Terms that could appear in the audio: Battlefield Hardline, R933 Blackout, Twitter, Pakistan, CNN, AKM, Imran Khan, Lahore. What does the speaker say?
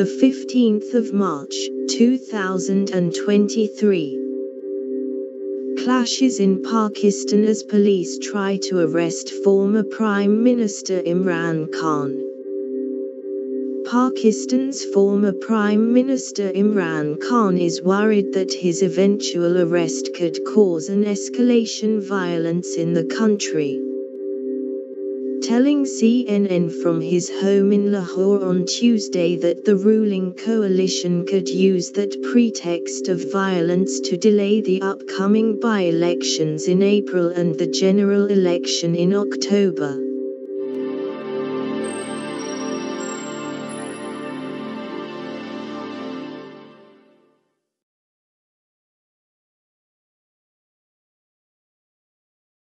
the 15th of March, 2023. Clashes in Pakistan as police try to arrest former Prime Minister Imran Khan. Pakistan's former Prime Minister Imran Khan is worried that his eventual arrest could cause an escalation of violence in the country. Telling CNN from his home in Lahore on Tuesday that the ruling coalition could use that pretext of violence to delay the upcoming by-elections in April and the general election in October.